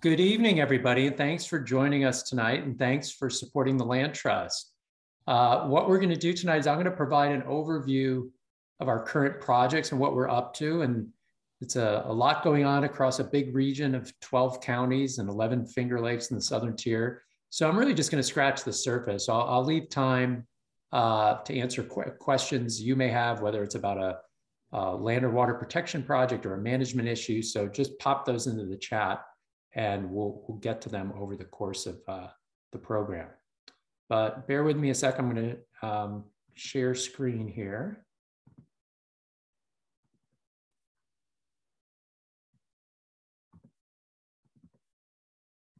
Good evening, everybody. Thanks for joining us tonight, and thanks for supporting the Land Trust. What we're going to do tonight is I'm going to provide an overview of our current projects and what we're up to. And it's a lot going on across a big region of 12 counties and 11 Finger Lakes in the southern tier. So I'm really just going to scratch the surface. I'll leave time to answer questions you may have, whether it's about a land or water protection project or a management issue. So just pop those into the chat and we'll get to them over the course of the program. But bear with me a sec, I'm gonna share screen here.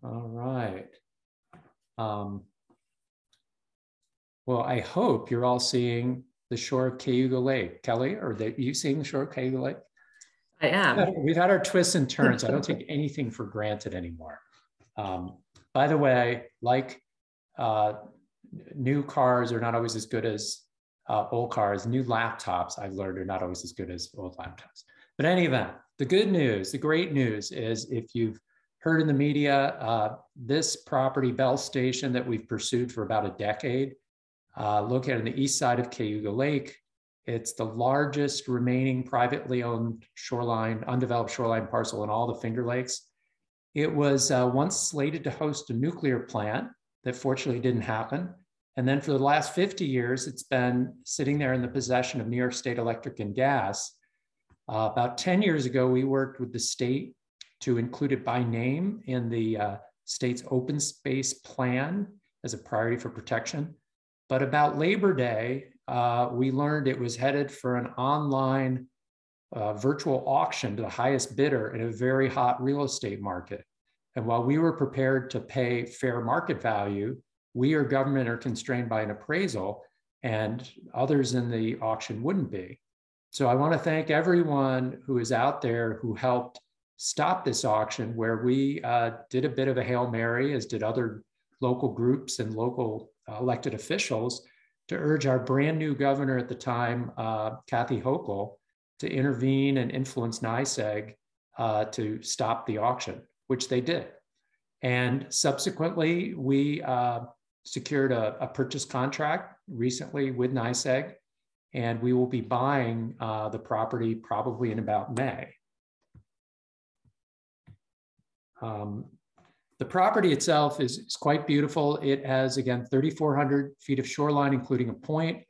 All right. Well, I hope you're all seeing the shore of Cayuga Lake. Kelly, are you seeing the shore of Cayuga Lake? I am. We've had our twists and turns. I don't take anything for granted anymore. By the way, like new cars are not always as good as old cars, new laptops, I've learned, are not always as good as old laptops. But in any event, the good news, the great news is, if you've heard in the media, this property, Bell Station, that we've pursued for about a decade, located on the east side of Cayuga Lake, it's the largest remaining privately owned shoreline, undeveloped shoreline parcel in all the Finger Lakes. It was once slated to host a nuclear plant that fortunately didn't happen. And then for the last 50 years, it's been sitting there in the possession of New York State Electric and Gas. About 10 years ago, we worked with the state to include it by name in the state's open space plan as a priority for protection. But about Labor Day, we learned it was headed for an online virtual auction to the highest bidder in a very hot real estate market. And while we were prepared to pay fair market value, we or government are constrained by an appraisal, and others in the auction wouldn't be. So I want to thank everyone who is out there who helped stop this auction, where we did a bit of a Hail Mary, as did other local groups and local elected officials, to urge our brand new governor at the time, Kathy Hochul, to intervene and influence NYSEG to stop the auction, which they did. And subsequently, we secured a purchase contract recently with NYSEG, and we will be buying the property probably in about May. The property itself is quite beautiful. It has, again, 3,400 feet of shoreline, including a point.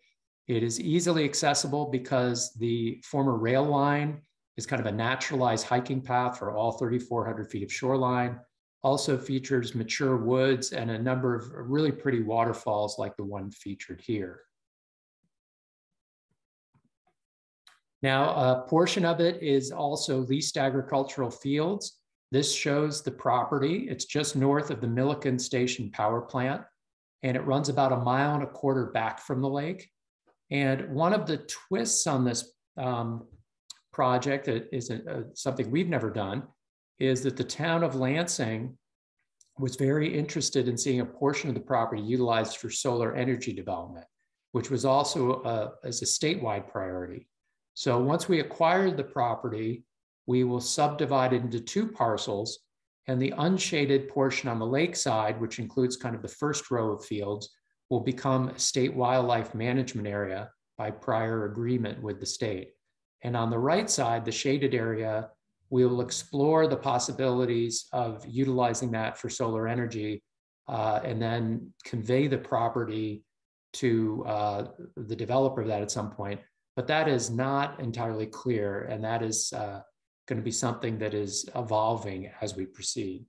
It is easily accessible because the former rail line is kind of a naturalized hiking path for all 3,400 feet of shoreline. Also features mature woods and a number of really pretty waterfalls like the one featured here. Now, a portion of it is also leased agricultural fields. This shows the property. It's just north of the Milliken Station power plant, and it runs about 1.25 miles back from the lake. And one of the twists on this project that is something we've never done is that the town of Lansing was very interested in seeing a portion of the property utilized for solar energy development, which was also as a statewide priority. So once we acquired the property, we will subdivide it into two parcels, and the unshaded portion on the lakeside, which includes kind of the first row of fields, will become a state wildlife management area by prior agreement with the state. And on the right side, the shaded area, we will explore the possibilities of utilizing that for solar energy and then convey the property to the developer of that at some point. But that is not entirely clear, and that is going to be something that is evolving as we proceed.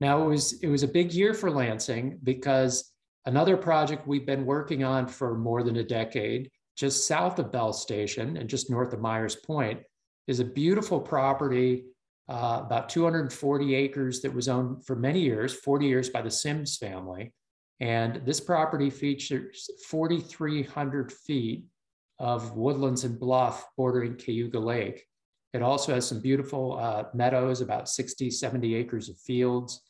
Now, it was a big year for Lansing because another project we've been working on for more than a decade, just south of Bell Station and just north of Myers Point, is a beautiful property, about 240 acres that was owned for many years, 40 years by the Sims family. And this property features 4,300 feet of woodlands and bluff bordering Cayuga Lake. It also has some beautiful meadows, about 60, 70 acres of fields.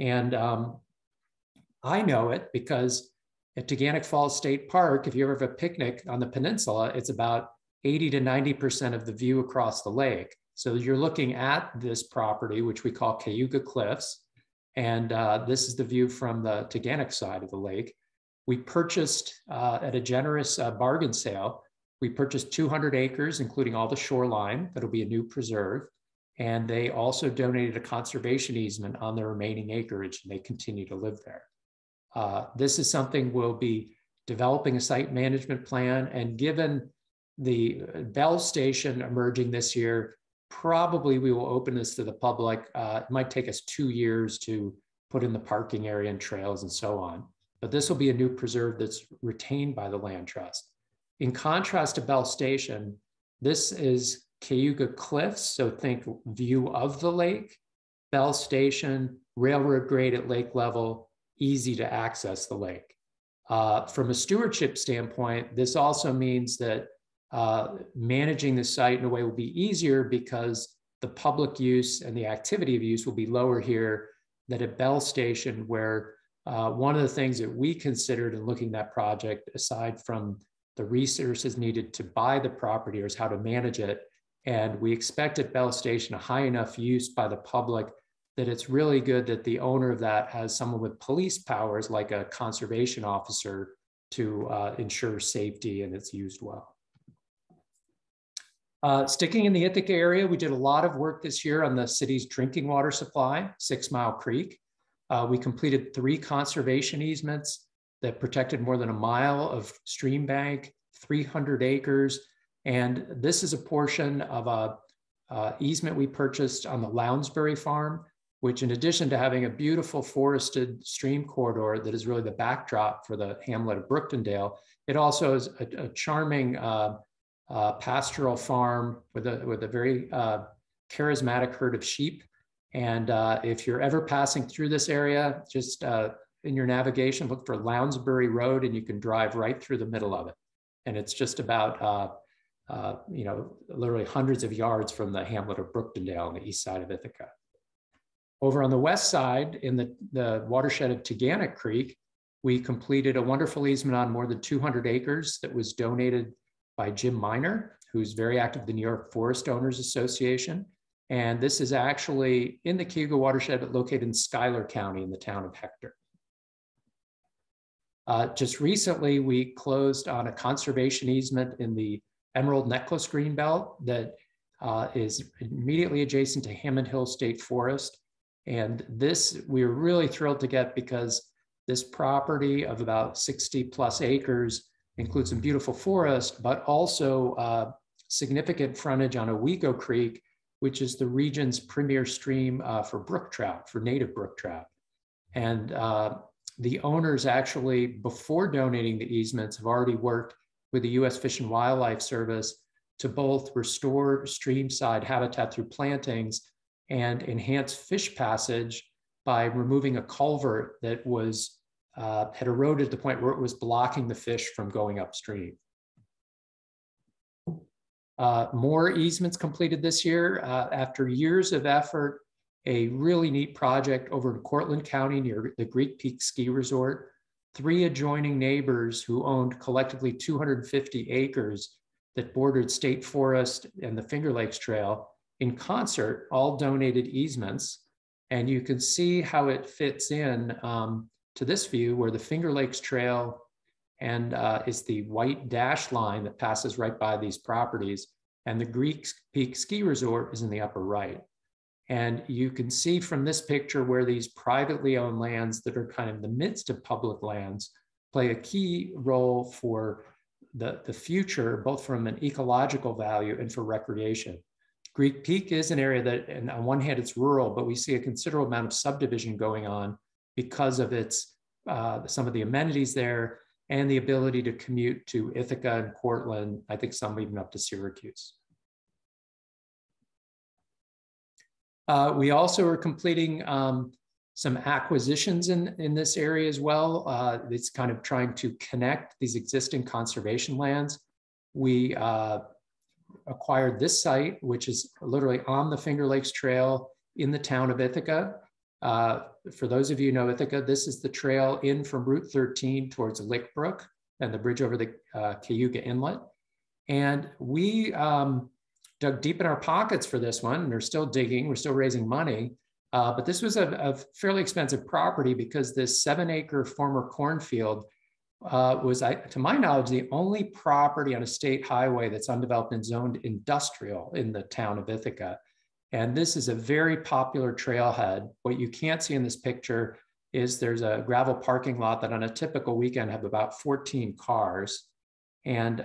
And I know it because at Teganic Falls State Park, if you ever have a picnic on the peninsula, it's about 80 to 90% of the view across the lake. So you're looking at this property, which we call Cayuga Cliffs. And this is the view from the Teganic side of the lake. We purchased at a generous bargain sale. We purchased 200 acres, including all the shoreline. That'll be a new preserve. And they also donated a conservation easement on the remaining acreage, and they continue to live there. This is something we'll be developing a site management plan. And given the Bell Station emerging this year, probably we will open this to the public. It might take us 2 years to put in the parking area and trails and so on. But this will be a new preserve that's retained by the land trust. In contrast to Bell Station, this is Cayuga Cliffs, so think view of the lake. Bell Station, railroad grade at lake level, easy to access the lake. From a stewardship standpoint, this also means that managing the site in a way will be easier because the public use and the activity of use will be lower here than at Bell Station, where one of the things that we considered in looking at that project, aside from the resources needed to buy the property, is how to manage it. And we expect at Bell Station a high enough use by the public that it's really good that the owner of that has someone with police powers, like a conservation officer, to ensure safety and it's used well. Sticking in the Ithaca area, we did a lot of work this year on the city's drinking water supply, 6 Mile Creek. We completed 3 conservation easements that protected more than a mile of stream bank, 300 acres. And this is a portion of an easement we purchased on the Lounsbury Farm, which, in addition to having a beautiful forested stream corridor that is really the backdrop for the hamlet of Brooktondale, it also is a charming pastoral farm with a very charismatic herd of sheep. And if you're ever passing through this area, just in your navigation, look for Lounsbury Road, and you can drive right through the middle of it. And it's just about, you know, literally hundreds of yards from the hamlet of Brooktondale on the east side of Ithaca. Over on the west side, in the watershed of Teganic Creek, we completed a wonderful easement on more than 200 acres that was donated by Jim Miner, who's very active with the New York Forest Owners Association. And this is actually in the Cayuga watershed, but located in Schuyler County in the town of Hector. Just recently, we closed on a conservation easement in the Emerald Necklace Greenbelt that is immediately adjacent to Hammond Hill State Forest. And this, we were really thrilled to get because this property of about 60 plus acres includes some beautiful forest, but also significant frontage on Owego Creek, which is the region's premier stream for brook trout, for native brook trout. And the owners actually, before donating the easements, have already worked with the U.S. Fish and Wildlife Service to both restore streamside habitat through plantings and enhance fish passage by removing a culvert that was had eroded to the point where it was blocking the fish from going upstream. More easements completed this year. After years of effort, a really neat project over in Cortland County near the Greek Peak Ski Resort. 3 adjoining neighbors who owned collectively 250 acres that bordered state forest and the Finger Lakes Trail in concert all donated easements. And you can see how it fits in to this view, where the Finger Lakes Trail and is the white dashed line that passes right by these properties, and the Greek Peak Ski Resort is in the upper right. And you can see from this picture where these privately owned lands that are kind of in the midst of public lands play a key role for the future, both from an ecological value and for recreation. Greek Peak is an area that, and on one hand it's rural, but we see a considerable amount of subdivision going on because of its some of the amenities there and the ability to commute to Ithaca and Portland, I think some even up to Syracuse. We also are completing some acquisitions in this area as well. It's kind of trying to connect these existing conservation lands. We acquired this site, which is literally on the Finger Lakes Trail in the town of Ithaca. For those of you who know Ithaca, this is the trail in from Route 13 towards Lick Brook and the bridge over the Cayuga Inlet. And we dug deep in our pockets for this one. We're still digging, we're still raising money. But this was a fairly expensive property because this 7-acre former cornfield was, to my knowledge, the only property on a state highway that's undeveloped and zoned industrial in the town of Ithaca. And this is a very popular trailhead. What you can't see in this picture is there's a gravel parking lot that on a typical weekend have about 14 cars. And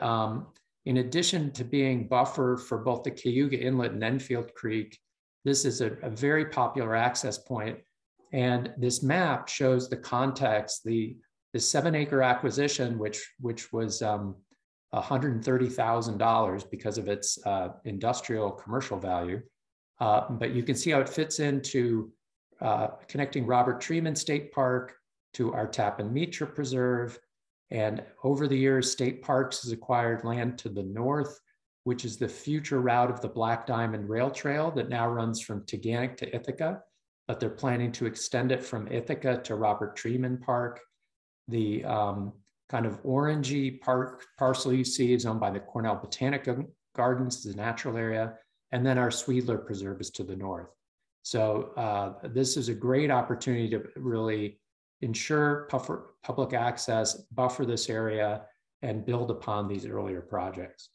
in addition to being buffer for both the Cayuga Inlet and Enfield Creek, this is a very popular access point. And this map shows the context, the 7-acre acquisition, which was $130,000 because of its industrial commercial value. But you can see how it fits into connecting Robert Treman State Park to our Tappan Mitra Preserve. And over the years, State Parks has acquired land to the north, which is the future route of the Black Diamond Rail Trail that now runs from Teganic to Ithaca, but they're planning to extend it from Ithaca to Robert Treman Park. The kind of orangey parcel you see is owned by the Cornell Botanical Gardens, the natural area, and then our Sweedler Preserve is to the north. So this is a great opportunity to really ensure public access, buffer this area, and build upon these earlier projects.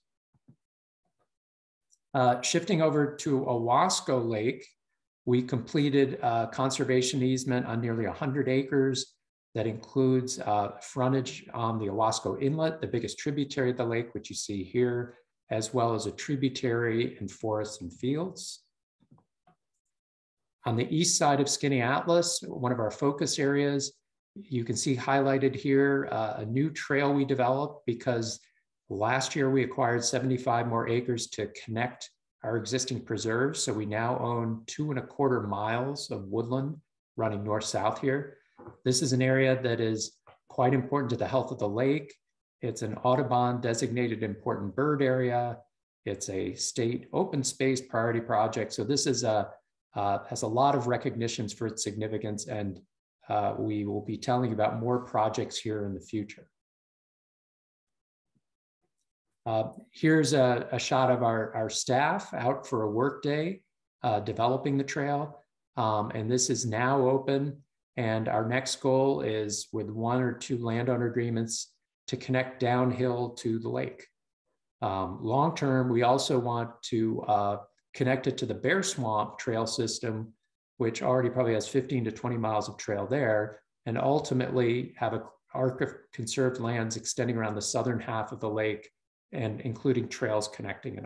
Shifting over to Owasco Lake, we completed a conservation easement on nearly 100 acres that includes frontage on the Owasco Inlet, the biggest tributary of the lake, which you see here, as well as a tributary in forests and fields. On the east side of Skaneateles, one of our focus areas, you can see highlighted here a new trail we developed because last year we acquired 75 more acres to connect our existing preserves. So we now own 2.25 miles of woodland running north-south here. This is an area that is quite important to the health of the lake. It's an Audubon designated important bird area. It's a state open space priority project. So this is has a lot of recognitions for its significance, and we will be telling you about more projects here in the future. Here's a shot of our staff out for a work day developing the trail. And this is now open. And our next goal is with 1 or 2 landowner agreements to connect downhill to the lake. Long term, we also want to connect it to the Bear Swamp Trail system, which already probably has 15 to 20 miles of trail there, and ultimately have an arc of conserved lands extending around the southern half of the lake, and including trails connecting it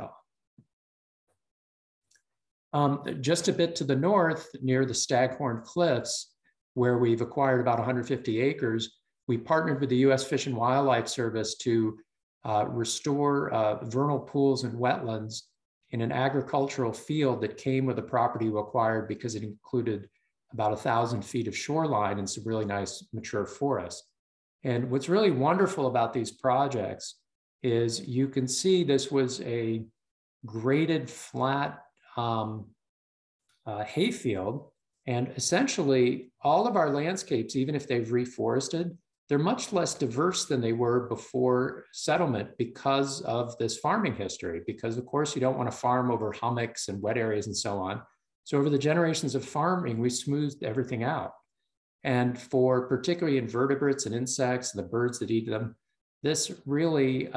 all. Just a bit to the north, near the Staghorn Cliffs, where we've acquired about 150 acres, we partnered with the U.S. Fish and Wildlife Service to restore vernal pools and wetlands in an agricultural field that came with the property we acquired because it included about 1,000 feet of shoreline and some really nice mature forest. And what's really wonderful about these projects is you can see this was a graded flat hayfield. And essentially all of our landscapes, even if they've reforested, they're much less diverse than they were before settlement because of this farming history, because of course you don't want to farm over hummocks and wet areas and so on. So over the generations of farming, we smoothed everything out. And for particularly invertebrates and insects and the birds that eat them, this really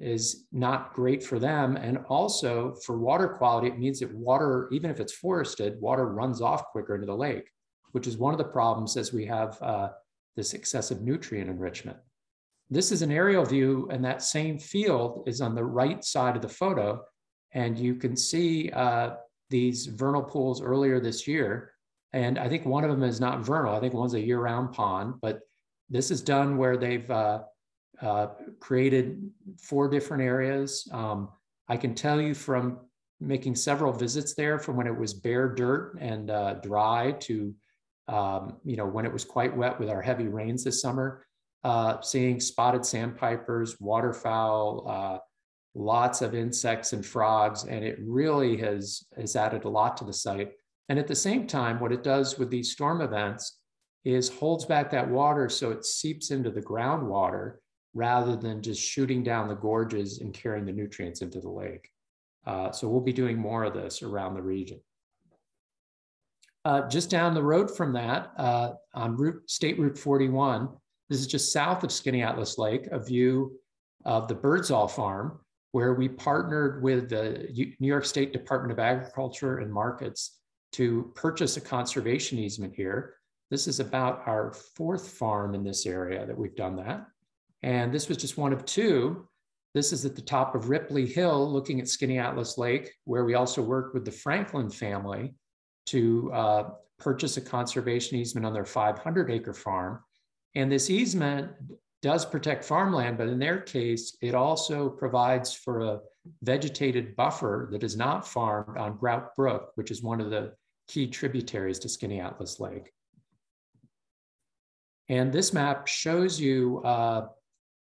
is not great for them. And also for water quality, it means that water, even if it's forested, water runs off quicker into the lake, which is one of the problems as we have this excessive nutrient enrichment. This is an aerial view, and that same field is on the right side of the photo. And you can see these vernal pools earlier this year. And I think one of them is not vernal. I think one's a year-round pond, but this is done where they've created 4 different areas. I can tell you from making several visits there from when it was bare dirt and dry to when it was quite wet with our heavy rains this summer, seeing spotted sandpipers, waterfowl, lots of insects and frogs, and it really has added a lot to the site. And at the same time, what it does with these storm events is holds back that water so it seeps into the groundwater, rather than just shooting down the gorges and carrying the nutrients into the lake. So we'll be doing more of this around the region. Just down the road from that, on State Route 41, this is just south of Skaneateles Lake, a view of the Birdsall Farm, where we partnered with the New York State Department of Agriculture and Markets to purchase a conservation easement here. This is about our fourth farm in this area that we've done that. And this was just one of two. This is at the top of Ripley Hill, looking at Skaneateles Lake, where we also worked with the Franklin family to purchase a conservation easement on their 500-acre farm. And this easement does protect farmland, but in their case, it also provides for a vegetated buffer that is not farmed on Grout Brook, which is one of the key tributaries to Skaneateles Lake. And this map shows you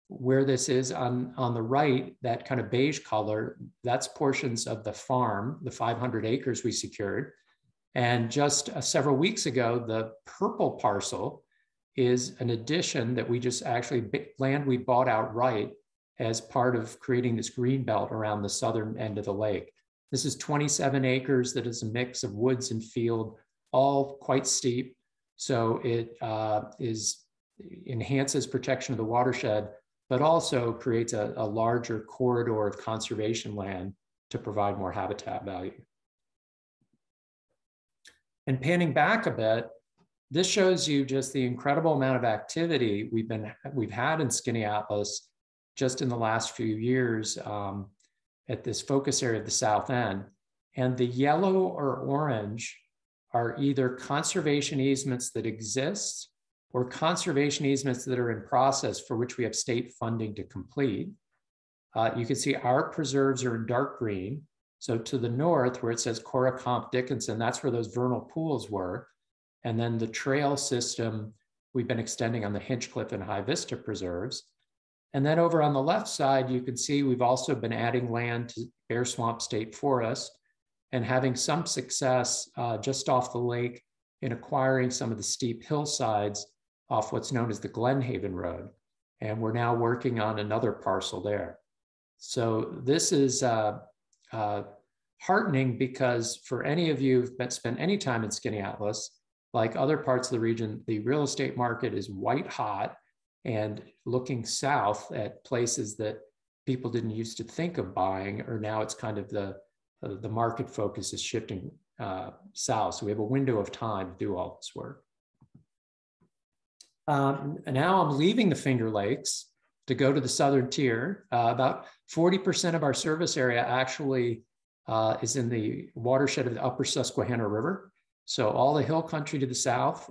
where this is on the right, that kind of beige color, that's portions of the farm, the 500 acres we secured. And just several weeks ago, the purple parcel is an addition that we just actually, land we bought outright as part of creating this green belt around the southern end of the lake. This is 27 acres that is a mix of woods and field, all quite steep. So it enhances protection of the watershed, but also creates a larger corridor of conservation land to provide more habitat value. And panning back a bit, this shows you just the incredible amount of activity we've had in Skaneateles just in the last few years at this focus area of the south end. And the yellow or orange are either conservation easements that exist or conservation easements that are in process for which we have state funding to complete. You can see our preserves are in dark green. So to the north, where it says Cora Comp Dickinson, that's where those vernal pools were. And then the trail system we've been extending on the Hinchcliffe and High Vista preserves. And then over on the left side, you can see we've also been adding land to Bear Swamp State Forest and having some success just off the lake in acquiring some of the steep hillsides off what's known as the Glenhaven Road. And we're now working on another parcel there. So this is, heartening because for any of you who've spent any time in Skaneateles, like other parts of the region, the real estate market is white hot and looking south at places that people didn't used to think of buying, or now it's kind of the market focus is shifting south. So we have a window of time to do all this work. And now I'm leaving the Finger Lakes to go to the southern tier. About 40% of our service area actually is in the watershed of the upper Susquehanna River. So all the hill country to the south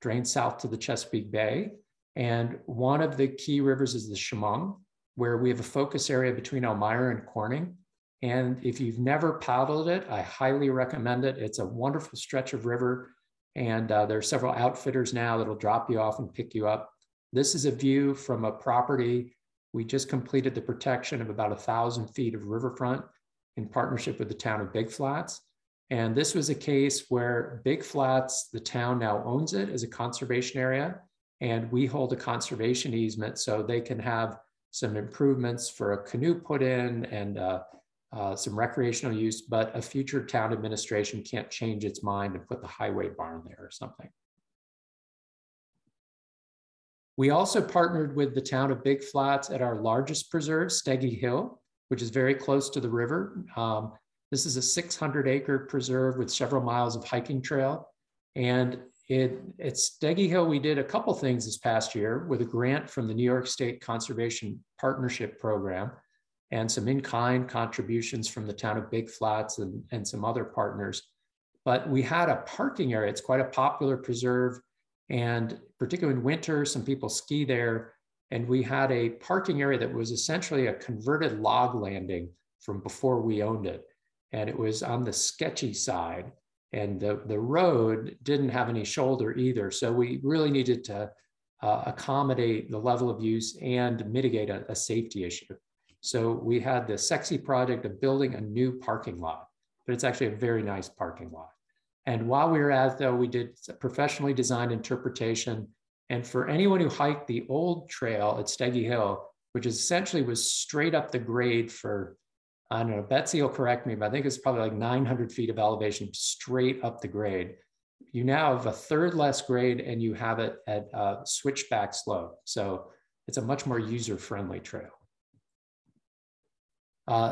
drains south to the Chesapeake Bay. And one of the key rivers is the Chemung, where we have a focus area between Elmira and Corning. And if you've never paddled it, I highly recommend it. It's a wonderful stretch of river. And there are several outfitters now that'll drop you off and pick you up. This is a view from a property. We just completed the protection of about 1,000 feet of riverfront in partnership with the town of Big Flats. And this was a case where Big Flats, the town now owns it as a conservation area, and we hold a conservation easement so they can have some improvements for a canoe put in and some recreational use, but a future town administration can't change its mind and put the highway barn there or something. We also partnered with the town of Big Flats at our largest preserve, Steggy Hill, which is very close to the river. This is a 600-acre preserve with several miles of hiking trail. And at Steggy Hill, we did a couple things this past year with a grant from the New York State Conservation Partnership Program and some in-kind contributions from the town of Big Flats and some other partners. But we had a parking area. It's quite a popular preserve. And particularly in winter, some people ski there. And we had a parking area that was essentially a converted log landing from before we owned it. And it was on the sketchy side. And the road didn't have any shoulder either. So we really needed to accommodate the level of use and mitigate a safety issue. So we had the sexy project of building a new parking lot, but it's actually a very nice parking lot. And while we were at it, though, we did professionally designed interpretation. And for anyone who hiked the old trail at Steggy Hill, which essentially was straight up the grade for I don't know, Betsy will correct me, but I think it's probably like 900 feet of elevation straight up the grade. You now have a third less grade and you have it at a switchback slope. So it's a much more user-friendly trail.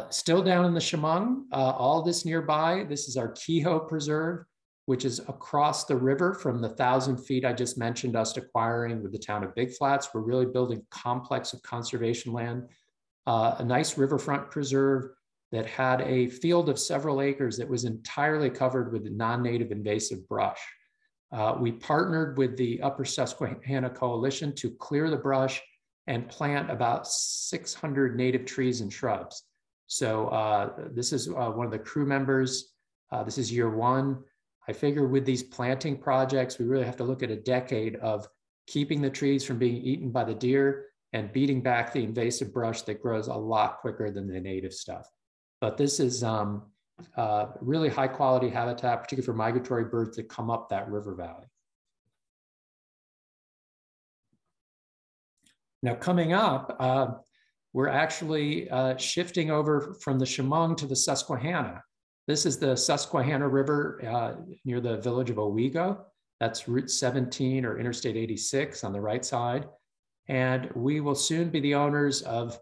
Still down in the Chemung, all this nearby, this is our Kehoe Preserve, which is across the river from the 1,000 feet I just mentioned us acquiring with the town of Big Flats. We're really building a complex of conservation land, a nice riverfront preserve that had a field of several acres that was entirely covered with non-native invasive brush. We partnered with the Upper Susquehanna Coalition to clear the brush and plant about 600 native trees and shrubs. So this is one of the crew members. This is year one. I figure with these planting projects, we really have to look at a decade of keeping the trees from being eaten by the deer and beating back the invasive brush that grows a lot quicker than the native stuff. But this is really high quality habitat, particularly for migratory birds that come up that river valley. Now coming up, we're actually shifting over from the Chemung to the Susquehanna. This is the Susquehanna River near the village of Owego. That's Route 17 or Interstate 86 on the right side. And we will soon be the owners of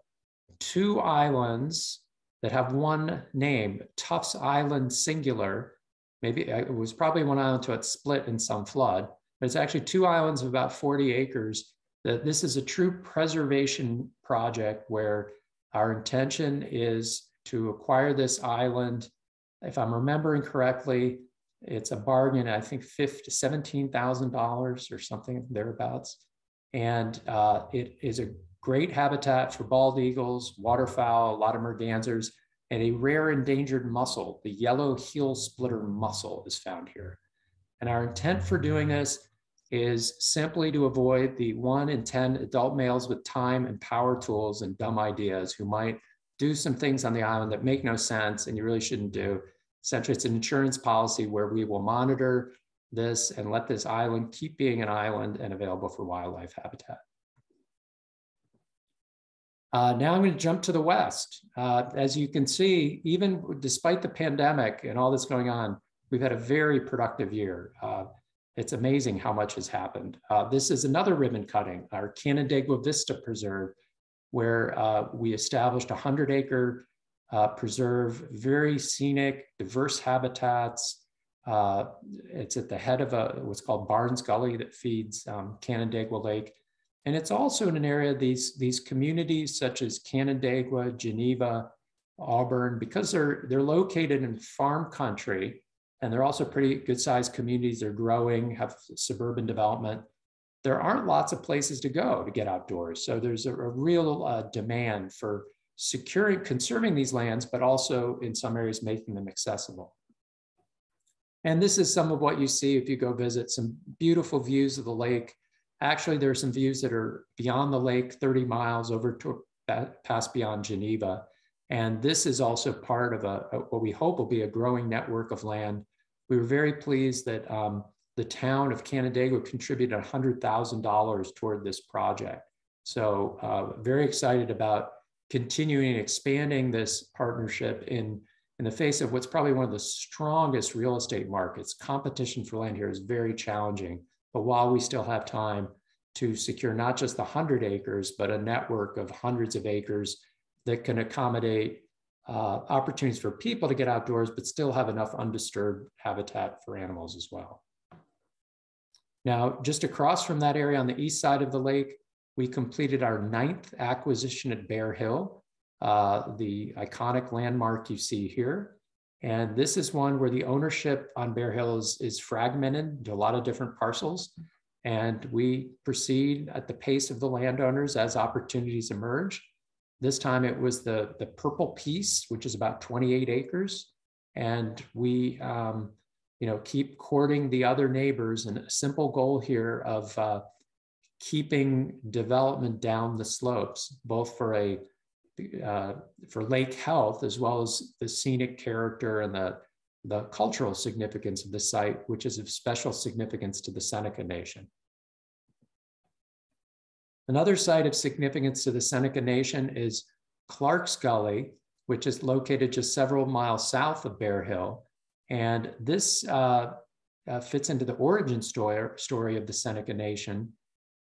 two islands that have one name, Tufts Island singular. Maybe it was probably one island until it split in some flood, but it's actually two islands of about 40 acres. That this is a true preservation project where our intention is to acquire this island. If I'm remembering correctly, it's a bargain, I think $17,000 or something thereabouts. And it is a great habitat for bald eagles, waterfowl, a lot of mergansers, and a rare endangered mussel. The yellow heel splitter mussel is found here. And our intent for doing this is simply to avoid the 1 in 10 adult males with time and power tools and dumb ideas who might do some things on the island that make no sense and you really shouldn't do. Essentially, it's an insurance policy where we will monitor this and let this island keep being an island and available for wildlife habitat. Now I'm going to jump to the west. As you can see, even despite the pandemic and all that's going on, we've had a very productive year. It's amazing how much has happened. This is another ribbon cutting, our Canandaigua Vista Preserve, where we established a 100-acre preserve, very scenic, diverse habitats. It's at the head of what's called Barnes Gully that feeds Canandaigua Lake. And it's also in an area, these communities such as Canandaigua, Geneva, Auburn, because they're located in farm country, and they're also pretty good-sized communities. They're growing, have suburban development. There aren't lots of places to go to get outdoors. So there's a real demand for securing, conserving these lands, but also in some areas making them accessible. And this is some of what you see if you go visit, some beautiful views of the lake. Actually, there are some views that are beyond the lake, 30 miles over to past beyond Geneva. And this is also part of what we hope will be a growing network of land. We were very pleased that the town of Canandaigua contributed $100,000 toward this project. So very excited about continuing and expanding this partnership in the face of what's probably one of the strongest real estate markets. Competition for land here is very challenging, but while we still have time to secure not just the 100 acres, but a network of hundreds of acres that can accommodate opportunities for people to get outdoors, but still have enough undisturbed habitat for animals as well. Now, just across from that area on the east side of the lake, we completed our 9th acquisition at Bear Hill, the iconic landmark you see here. And this is one where the ownership on Bear Hill is fragmented into a lot of different parcels. And we proceed at the pace of the landowners as opportunities emerge. This time it was the purple piece, which is about 28 acres. And we, keep courting the other neighbors, and a simple goal here of keeping development down the slopes, both for lake health as well as the scenic character and the cultural significance of the site, which is of special significance to the Seneca Nation. Another site of significance to the Seneca Nation is Clark's Gully, which is located just several miles south of Bear Hill. And this fits into the origin story of the Seneca Nation,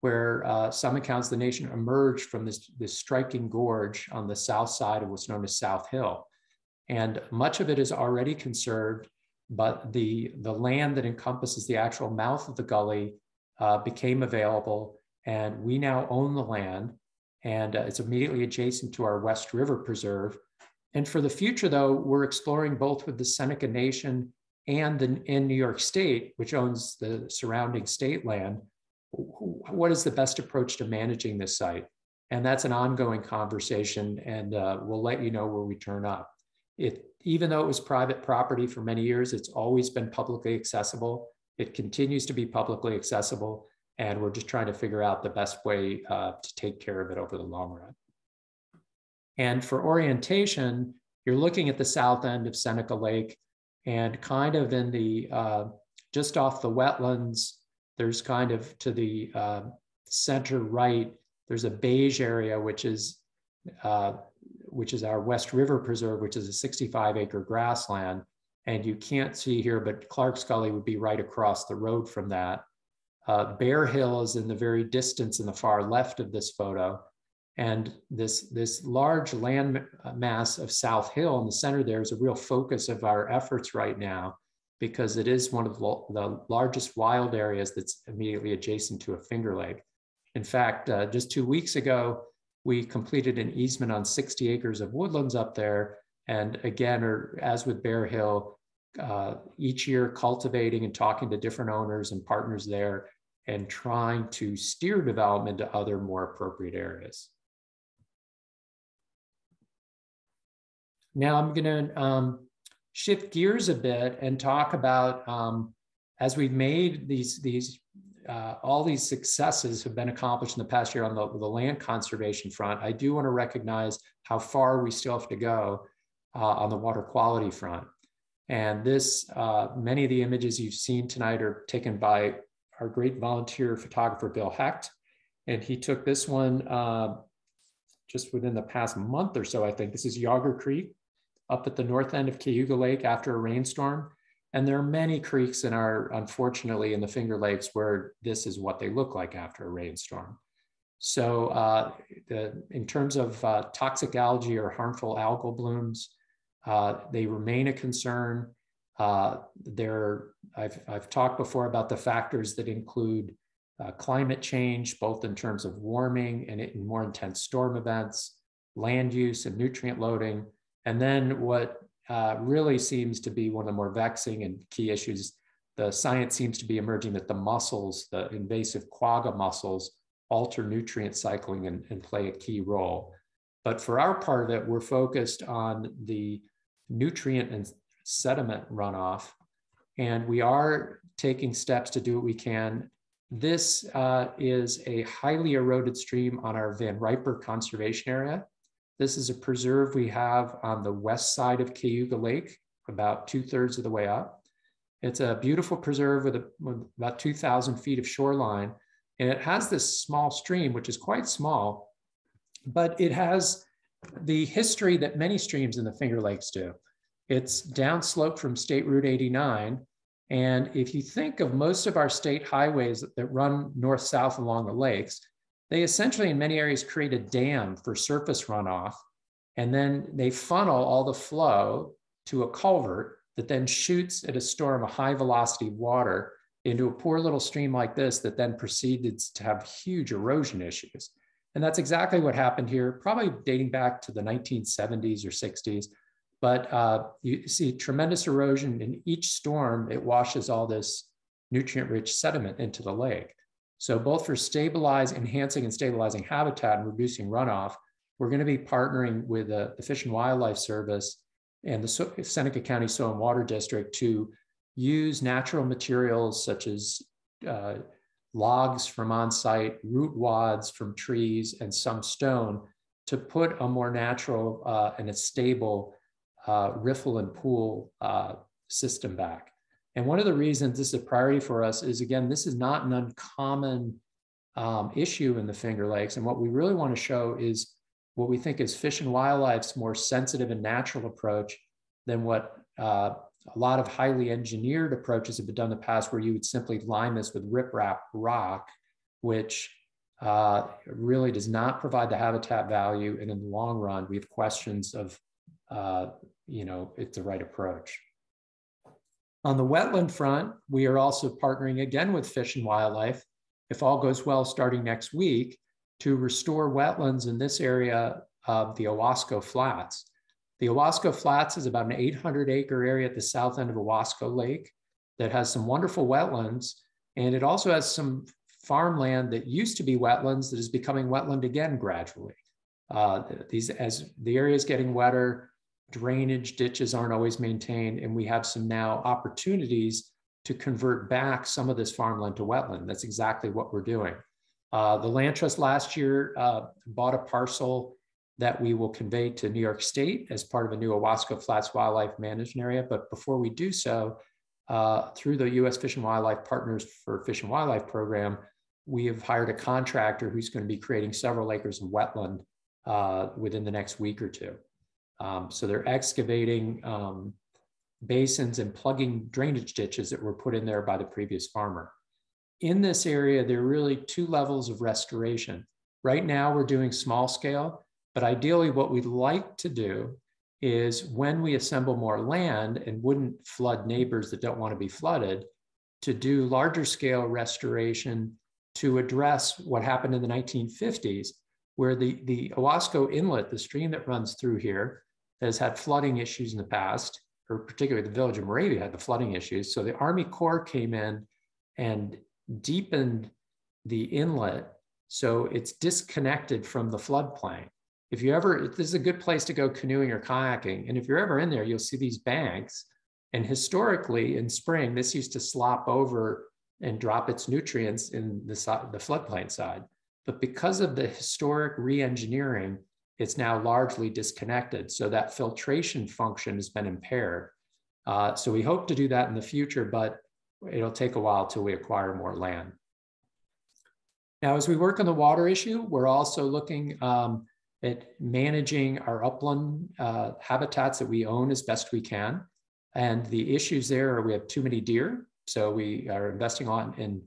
where some accounts the nation emerged from this striking gorge on the south side of what's known as South Hill. And much of it is already conserved, but the land that encompasses the actual mouth of the gully became available, and we now own the land, and it's immediately adjacent to our West River Preserve. And for the future, though, we're exploring both with the Seneca Nation and in New York State, which owns the surrounding state land, what is the best approach to managing this site? And that's an ongoing conversation, and we'll let you know where we turn up. Even though it was private property for many years, it's always been publicly accessible. It continues to be publicly accessible, and we're just trying to figure out the best way to take care of it over the long run. And for orientation, you're looking at the south end of Seneca Lake, and kind of in the, just off the wetlands, there's kind of to the center right, there's a beige area, which is our West River Preserve, which is a 65-acre grassland. And you can't see here, but Clark's Gully would be right across the road from that. Bear Hill is in the very distance in the far left of this photo. And this large land mass of South Hill in the center there is a real focus of our efforts right now, because it is one of the largest wild areas that's immediately adjacent to a finger lake. In fact, just 2 weeks ago, we completed an easement on 60 acres of woodlands up there. And again, or as with Bear Hill, each year cultivating and talking to different owners and partners there and trying to steer development to other more appropriate areas. Now I'm going to shift gears a bit and talk about, as we've made all these successes have been accomplished in the past year on the land conservation front, I do want to recognize how far we still have to go on the water quality front. And this, many of the images you've seen tonight are taken by our great volunteer photographer, Bill Hecht. And he took this one just within the past month or so, I think. This is Yager Creek up at the north end of Cayuga Lake after a rainstorm. And there are many creeks in our, unfortunately, in the Finger Lakes where this is what they look like after a rainstorm. So in terms of toxic algae or harmful algal blooms, they remain a concern. I've talked before about the factors that include climate change, both in terms of warming and in more intense storm events, land use and nutrient loading. And then what really seems to be one of the more vexing and key issues, the science seems to be emerging that the mussels, the invasive quagga mussels, alter nutrient cycling and play a key role. But for our part of it, we're focused on the nutrient and sediment runoff, and we are taking steps to do what we can. This is a highly eroded stream on our Van Riper conservation area. This is a preserve we have on the west side of Cayuga Lake, about 2/3 of the way up. It's a beautiful preserve with about 2,000 feet of shoreline, and it has this small stream, which is quite small, but it has the history that many streams in the Finger Lakes do. It's downslope from State Route 89. And if you think of most of our state highways that run north-south along the lakes, they essentially in many areas create a dam for surface runoff. And then they funnel all the flow to a culvert that then shoots at a storm of high velocity water into a poor little stream like this that then proceeded to have huge erosion issues. And that's exactly what happened here, probably dating back to the 1970s or 60s. But you see tremendous erosion in each storm. It washes all this nutrient-rich sediment into the lake. So both for enhancing and stabilizing habitat and reducing runoff, we're gonna be partnering with the Fish and Wildlife Service and the Seneca County Soil and Water District to use natural materials such as logs from on-site, root wads from trees, and some stone to put a more natural and a stable riffle and pool system back. And one of the reasons this is a priority for us is, again, this is not an uncommon issue in the Finger Lakes. And what we really want to show is what we think is Fish and Wildlife's more sensitive and natural approach than what a lot of highly engineered approaches have been done in the past, where you would simply line this with riprap rock, which really does not provide the habitat value. And in the long run, we have questions of, you know, it's the right approach. On the wetland front, we are also partnering again with Fish and Wildlife, if all goes well, starting next week, to restore wetlands in this area of the Owasco Flats. The Owasco Flats is about an 800-acre area at the south end of Owasco Lake that has some wonderful wetlands, and it also has some farmland that used to be wetlands that is becoming wetland again gradually. As the area is getting wetter, drainage ditches aren't always maintained, and we have some now opportunities to convert back some of this farmland to wetland. That's exactly what we're doing. The land trust last year bought a parcel that we will convey to New York State as part of a new Owasco Flats Wildlife Management Area. But before we do so, through the U.S. Fish and Wildlife Partners for Fish and Wildlife Program, we have hired a contractor who's going to be creating several acres of wetland within the next week or two. So they're excavating basins and plugging drainage ditches that were put in there by the previous farmer. In this area, there are really two levels of restoration. Right now, we're doing small scale, but ideally what we'd like to do is when we assemble more land and wouldn't flood neighbors that don't want to be flooded, to do larger scale restoration to address what happened in the 1950s, where the Owasco Inlet, the stream that runs through here, has had flooding issues in the past, or particularly the village of Moravia had the flooding issues. So the Army Corps came in and deepened the inlet so it's disconnected from the floodplain. If you ever, this is a good place to go canoeing or kayaking. And if you're ever in there, you'll see these banks. And historically in spring, this used to slop over and drop its nutrients in the floodplain side. But because of the historic re-engineering, it's now largely disconnected. So that filtration function has been impaired. So we hope to do that in the future, but it'll take a while till we acquire more land. Now, as we work on the water issue, we're also looking at managing our upland habitats that we own as best we can. And the issues there are we have too many deer. So we are investing in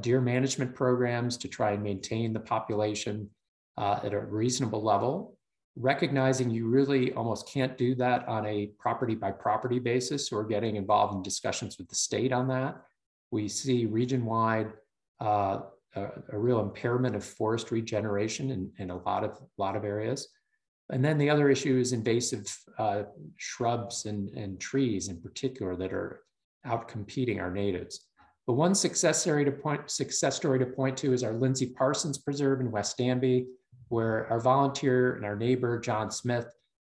deer management programs to try and maintain the population at a reasonable level, recognizing you really almost can't do that on a property by property basis. So we're getting involved in discussions with the state on that. We see region-wide a real impairment of forest regeneration in a lot of areas. And then the other issue is invasive shrubs and trees in particular that are outcompeting our natives. But one success story to point to is our Lindsay Parsons Preserve in West Danby, where our volunteer and our neighbor, John Smith,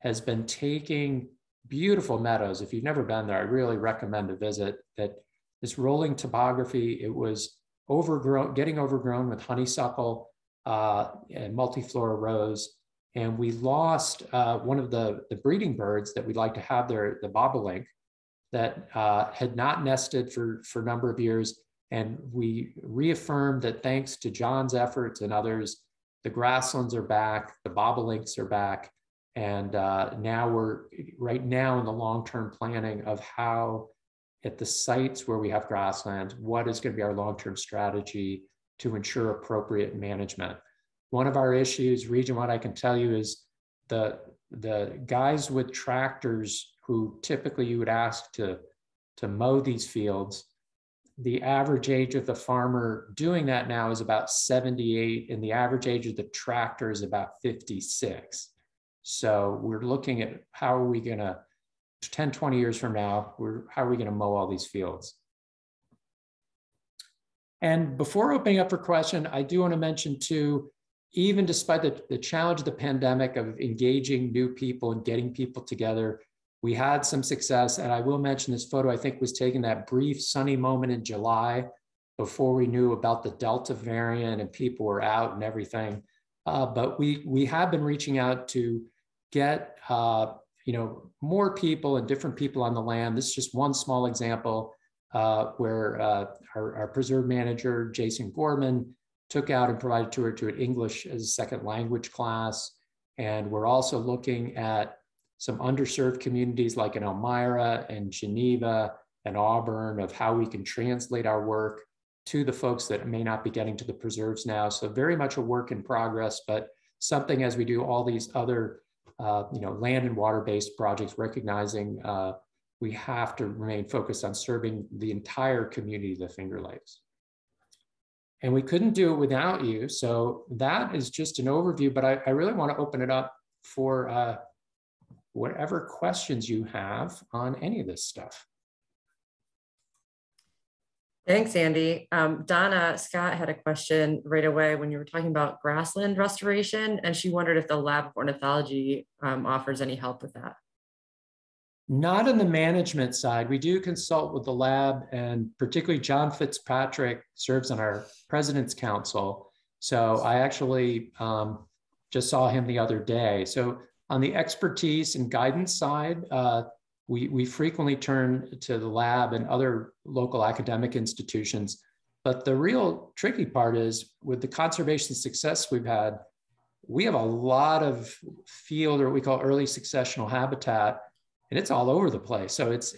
has been taking beautiful meadows. If you've never been there, I really recommend a visit. That this rolling topography, it was overgrown, getting overgrown with honeysuckle and multiflora rose. And we lost one of the breeding birds that we'd like to have there, the bobolink, that had not nested for a number of years. And we reaffirmed that thanks to John's efforts and others, the grasslands are back, the bobolinks are back. And now we're right now in the long-term planning of how at the sites where we have grasslands, what is gonna be our long-term strategy to ensure appropriate management. One of our issues, region-wide, I can tell you is the guys with tractors who typically you would ask to mow these fields, the average age of the farmer doing that now is about 78, and the average age of the tractor is about 56. So we're looking at how are we gonna, 10, 20 years from now, how are we gonna mow all these fields? And before opening up for question, I do wanna mention too, even despite the challenge of the pandemic of engaging new people and getting people together, we had some success, and I will mention this photo, I think, was taken that brief sunny moment in July before we knew about the Delta variant and people were out and everything. But we have been reaching out to get you know, more people and different people on the land. This is just one small example where our preserve manager, Jason Gorman, took out and provided a tour to an English as a second language class. And we're also looking at some underserved communities like in Elmira and Geneva and Auburn of how we can translate our work to the folks that may not be getting to the preserves now. So very much a work in progress, but something as we do all these other land and water-based projects, recognizing we have to remain focused on serving the entire community of the Finger Lakes. And we couldn't do it without you. So that is just an overview, but I really want to open it up for whatever questions you have on any of this stuff. Thanks, Andy. Donna Scott had a question right away when you were talking about grassland restoration, and she wondered if the Lab of Ornithology offers any help with that. Not on the management side. We do consult with the lab, and particularly John Fitzpatrick serves on our President's Council. So I actually just saw him the other day. So on the expertise and guidance side, we frequently turn to the lab and other local academic institutions. But the real tricky part is with the conservation success we've had, we have a lot of field or what we call early successional habitat, and it's all over the place. So it's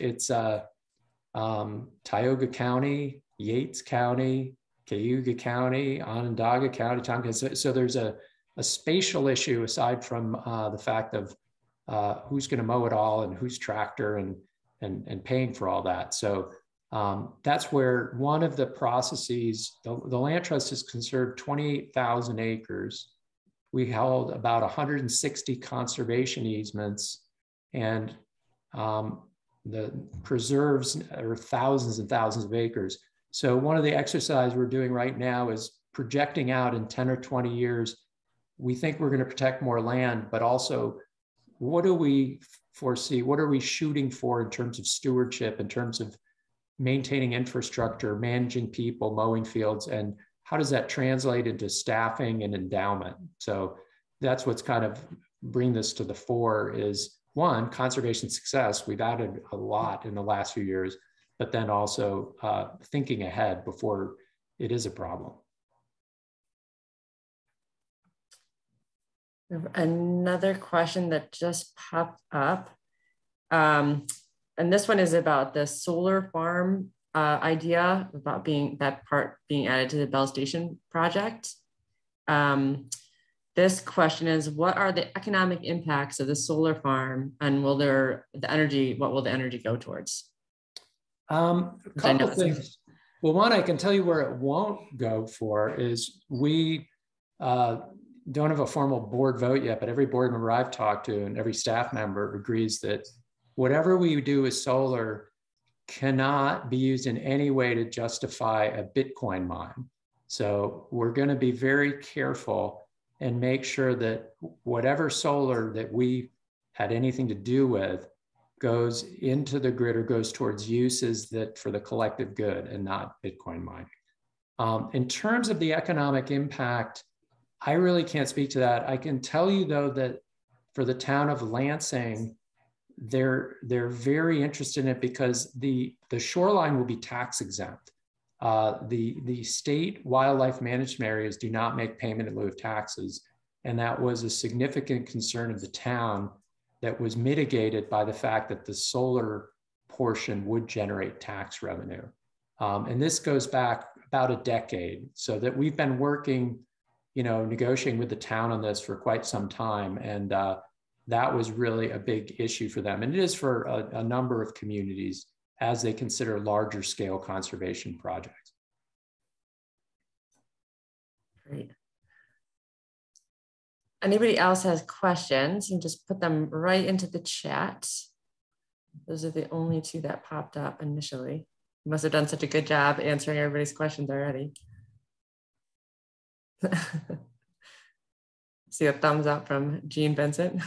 Tioga County, Yates County, Cayuga County, Onondaga County, Tompkins. So there's a spatial issue aside from the fact of who's going to mow it all and whose tractor and paying for all that. So that's where one of the processes, the land trust has conserved 28,000 acres. We held about 160 conservation easements, and the preserves are thousands and thousands of acres. So one of the exercises we're doing right now is projecting out in 10 or 20 years, we think we're going to protect more land, but also what do we foresee? What are we shooting for in terms of stewardship, in terms of maintaining infrastructure, managing people, mowing fields, and how does that translate into staffing and endowment? So that's what's kind of bring this to the fore is one, conservation success. We've added a lot in the last few years, but then also thinking ahead before it is a problem. Another question that just popped up, and this one is about the solar farm idea about that part being added to the Bell Station project. This question is, what are the economic impacts of the solar farm, and what will the energy go towards? A couple things. Well, one I can tell you where it won't go for is we don't have a formal board vote yet, but every board member I've talked to and every staff member agrees that whatever we do with solar cannot be used in any way to justify a Bitcoin mine. So we're going to be very careful and make sure that whatever solar that we had anything to do with goes into the grid or goes towards uses that for the collective good and not Bitcoin mining. In terms of the economic impact, I really can't speak to that. I can tell you though that for the town of Lansing, they're very interested in it because the shoreline will be tax exempt. The state wildlife management areas do not make payment in lieu of taxes. And that was a significant concern of the town that was mitigated by the fact that the solar portion would generate tax revenue. And this goes back about a decade, so that we've been working, negotiating with the town on this for quite some time. And that was really a big issue for them. And it is for a number of communities as they consider larger scale conservation projects. Great. Anybody else has questions, and just put them right into the chat. Those are the only two that popped up initially. You must have done such a good job answering everybody's questions already. See a thumbs up from Jean Benson.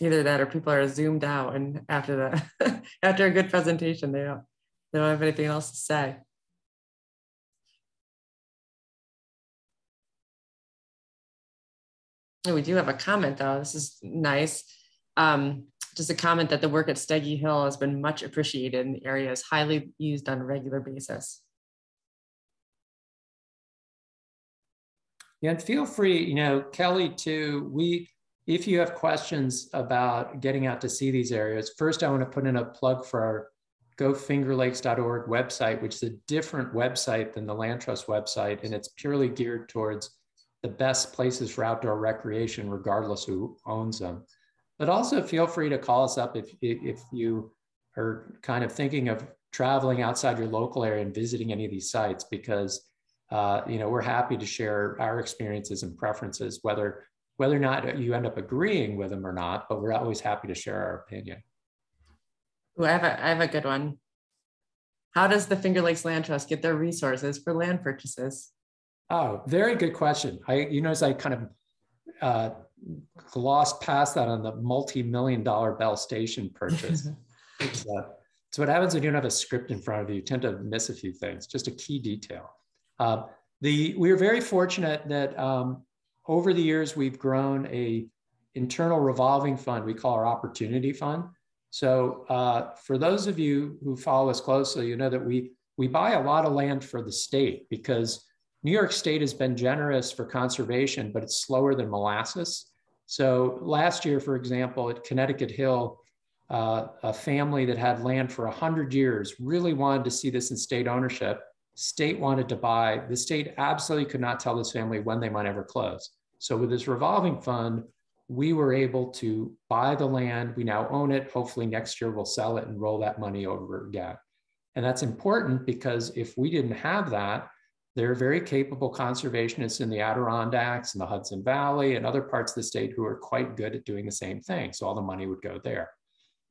Either that or people are zoomed out, and after that, after a good presentation, they don't have anything else to say. And we do have a comment though, this is nice. Just a comment that the work at Steggy Hill has been much appreciated, and the area is highly used on a regular basis. And feel free, Kelly, too, if you have questions about getting out to see these areas, first I want to put in a plug for our gofingerlakes.org website, which is a different website than the Land Trust website, and it's purely geared towards the best places for outdoor recreation, regardless who owns them. But also feel free to call us up if you are kind of thinking of traveling outside your local area and visiting any of these sites, because we're happy to share our experiences and preferences, whether or not you end up agreeing with them or not, but we're always happy to share our opinion. Well, I have a good one. How does the Finger Lakes Land Trust get their resources for land purchases? Oh, very good question. I kind of glossed past that on the multi-million-dollar Bell Station purchase. It's what happens when you don't have a script in front of you. You tend to miss a few things, just a key detail. We are very fortunate that over the years, we've grown an internal revolving fund we call our Opportunity Fund. So for those of you who follow us closely, you know that we buy a lot of land for the state, because New York State has been generous for conservation, but it's slower than molasses. So last year, for example, at Connecticut Hill, a family that had land for 100 years really wanted to see this in state ownership. State wanted to buy. The state absolutely could not tell this family when they might ever close. So with this revolving fund, we were able to buy the land. We now own it. Hopefully next year we'll sell it and roll that money over again. And that's important, because if we didn't have that, there are very capable conservationists in the Adirondacks and the Hudson Valley and other parts of the state who are quite good at doing the same thing. So all the money would go there.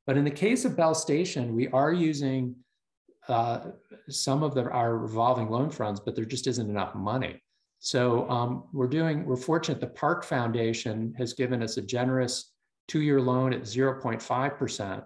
But in the case of Bell Station, we are using some of our revolving loan funds, but there just isn't enough money. So we're fortunate. The Park Foundation has given us a generous 2-year loan at 0.5%,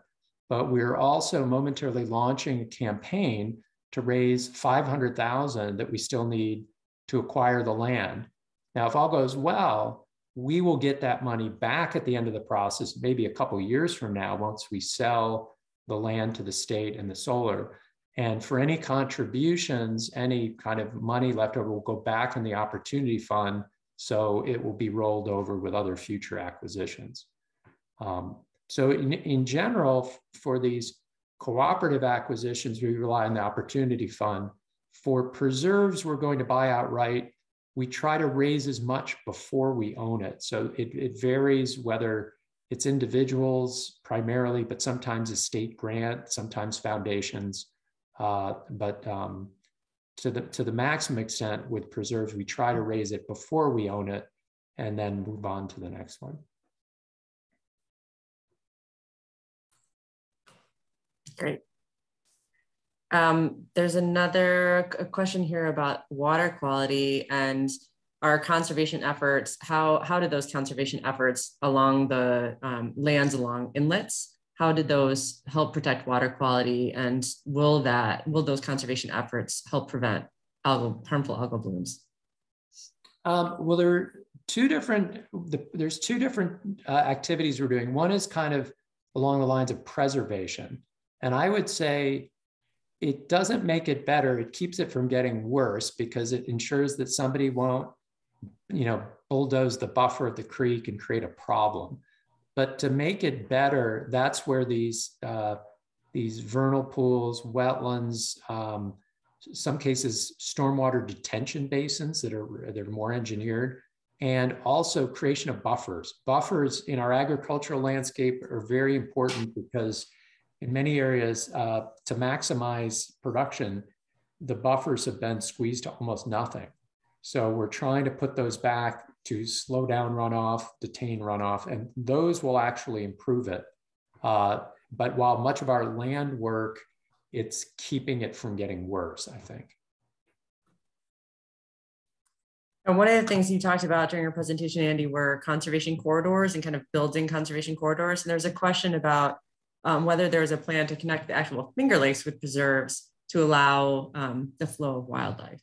but we're also momentarily launching a campaign to raise $500,000 that we still need to acquire the land. Now, if all goes well, we will get that money back at the end of the process, maybe a couple of years from now, once we sell the land to the state and the solar. And for any contributions, any kind of money left over will go back in the Opportunity Fund, so it will be rolled over with other future acquisitions. So in general, for these cooperative acquisitions, we rely on the Opportunity Fund. For preserves, we're going to buy outright. We try to raise as much before we own it. So it varies whether it's individuals primarily, but sometimes a state grant, sometimes foundations. But to the maximum extent with preserves, we try to raise it before we own it and then move on to the next one. Great. There's another question here about water quality and our conservation efforts. How did those conservation efforts along the lands along inlets, how did those help protect water quality, and will those conservation efforts help prevent harmful algal blooms? Well, there's two different activities we're doing. One is kind of along the lines of preservation, and I would say it doesn't make it better. It keeps it from getting worse, because it ensures that somebody won't, bulldoze the buffer of the creek and create a problem. But to make it better, that's where these vernal pools, wetlands, some cases stormwater detention basins that are more engineered, and also creation of buffers. Buffers in our agricultural landscape are very important, because in many areas, to maximize production, the buffers have been squeezed to almost nothing. So we're trying to put those back to slow down runoff, detain runoff, and those will actually improve it. But while much of our land work, it's keeping it from getting worse, I think. And one of the things you talked about during your presentation, Andy, were conservation corridors and kind of building conservation corridors. And there's a question about whether there's a plan to connect the actual Finger Lakes with preserves to allow the flow of wildlife.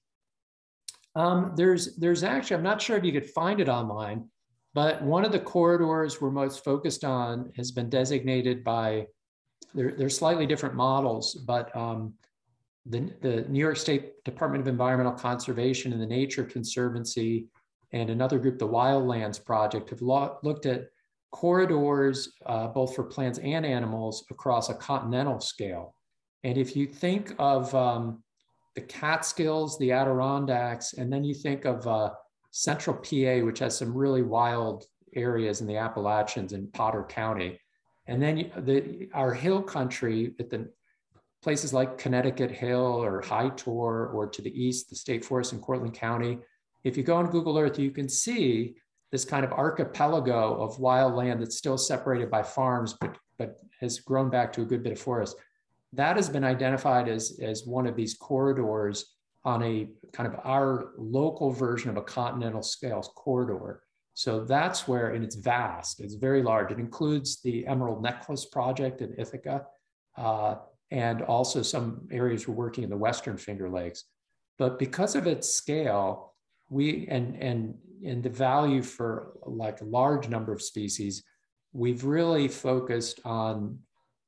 There's actually, I'm not sure if you could find it online, but one of the corridors we're most focused on has been designated by, there's slightly different models, but the New York State Department of Environmental Conservation and the Nature Conservancy and another group, the Wildlands Project, have looked at corridors, both for plants and animals, across a continental scale. And if you think of the Catskills, the Adirondacks, and then you think of central PA, which has some really wild areas in the Appalachians and Potter County, and then our hill country at the places like Connecticut Hill or High Tor, or to the east, the state forest in Cortland County. If you go on Google Earth, you can see this kind of archipelago of wild land that's still separated by farms, but has grown back to a good bit of forest. That has been identified as one of these corridors on a kind of our local version of a continental scales corridor. So that's where, and it's vast, it's very large. It includes the Emerald Necklace Project in Ithaca, and also some areas we're working in the Western Finger Lakes. But because of its scale, and the value for like a large number of species, we've really focused on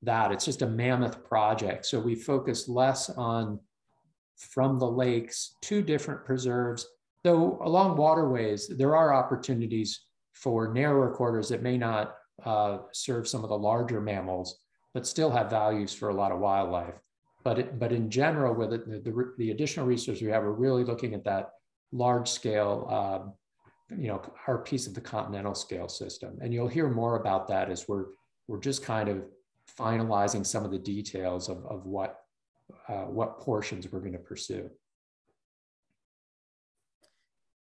that. It's just a mammoth project. So we focus less on from the lakes to different preserves, though along waterways, there are opportunities for narrower corridors that may not serve some of the larger mammals, but still have values for a lot of wildlife. But in general, with it, the additional research we have, we're really looking at that large scale, our piece of the continental scale system. And you'll hear more about that as we're just kind of finalizing some of the details of what portions we're going to pursue.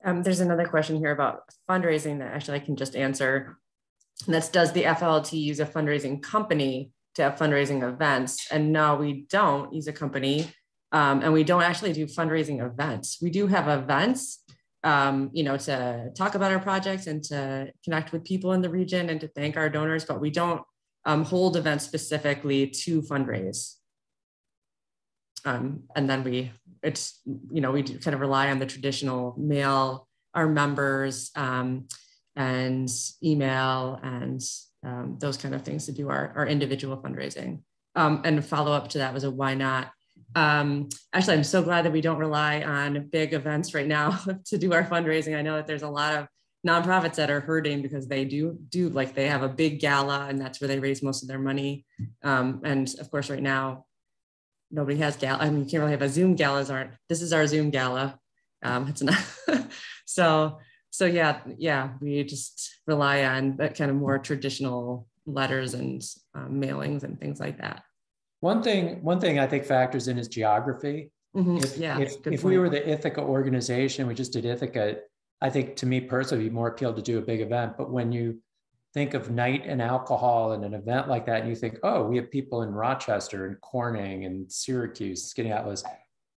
There's another question here about fundraising that actually I can just answer. And that's, does the FLT use a fundraising company to have fundraising events? And no, we don't use a company. And we don't actually do fundraising events. We do have events, to talk about our projects and to connect with people in the region and to thank our donors, but we don't hold events specifically to fundraise. And then we kind of rely on the traditional mail, our members, and email, and those kind of things to do our individual fundraising. And a follow-up to that was a why not? Actually, I'm so glad that we don't rely on big events right now to do our fundraising. I know that there's a lot of nonprofits that are hurting because they do like they have a big gala and that's where they raise most of their money. And of course, right now, nobody has gala. I mean, you can't really have a Zoom galas aren't. This is our Zoom gala. It's not. So yeah. We just rely on that kind of more traditional letters and mailings and things like that. One thing I think factors in is geography. Mm-hmm. If we were the Ithaca organization, we just did Ithaca. I think to me personally, it'd be more appealed to do a big event. But when you think of night and alcohol and an event like that, and you think, oh, we have people in Rochester and Corning and Syracuse, Skaneateles.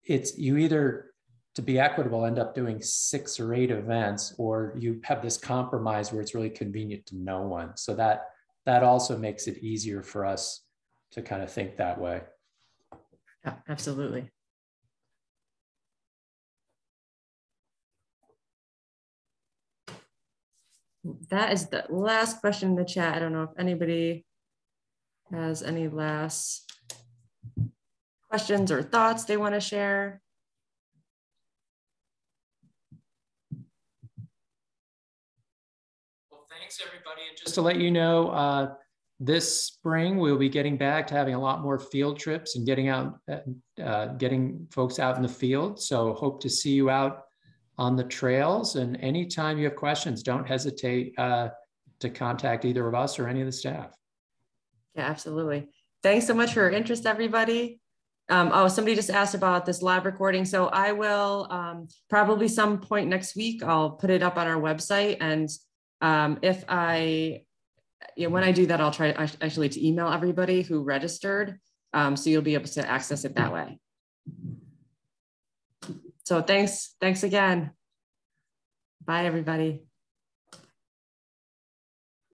You either, to be equitable, end up doing 6 or 8 events, or you have this compromise where it's really convenient to no one. So that also makes it easier for us to kind of think that way. Yeah, absolutely. That is the last question in the chat. I don't know if anybody has any last questions or thoughts they want to share. Well, thanks everybody. And just to let you know, this spring, we'll be getting back to having a lot more field trips and getting out, getting folks out in the field. So hope to see you out on the trails, and anytime you have questions, don't hesitate to contact either of us or any of the staff. Yeah, absolutely. Thanks so much for your interest, everybody. Oh, somebody just asked about this live recording. So I will probably some point next week, I'll put it up on our website. And when I do that, I'll try actually to email everybody who registered. So you'll be able to access it that way. So thanks again. Bye, everybody.